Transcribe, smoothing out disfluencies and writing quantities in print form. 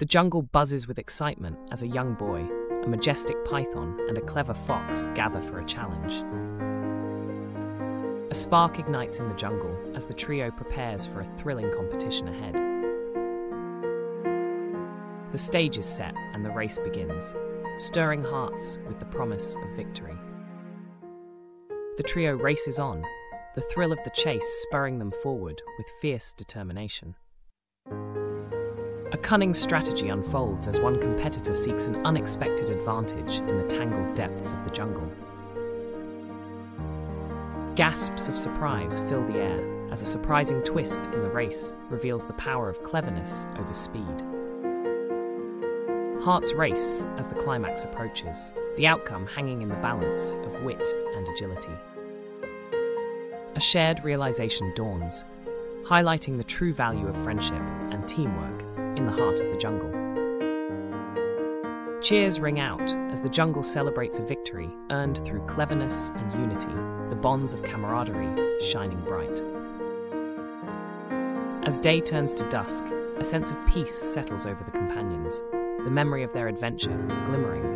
The jungle buzzes with excitement as a young boy, a majestic python, and a clever fox gather for a challenge. A spark ignites in the jungle as the trio prepares for a thrilling competition ahead. The stage is set and the race begins, stirring hearts with the promise of victory. The trio races on, the thrill of the chase spurring them forward with fierce determination. A cunning strategy unfolds as one competitor seeks an unexpected advantage in the tangled depths of the jungle. Gasps of surprise fill the air as a surprising twist in the race reveals the power of cleverness over speed. Hearts race as the climax approaches, the outcome hanging in the balance of wit and agility. A shared realization dawns, highlighting the true value of friendship and teamwork in the heart of the jungle. Cheers ring out as the jungle celebrates a victory earned through cleverness and unity, the bonds of camaraderie shining bright. As day turns to dusk, a sense of peace settles over the companions, the memory of their adventure glimmering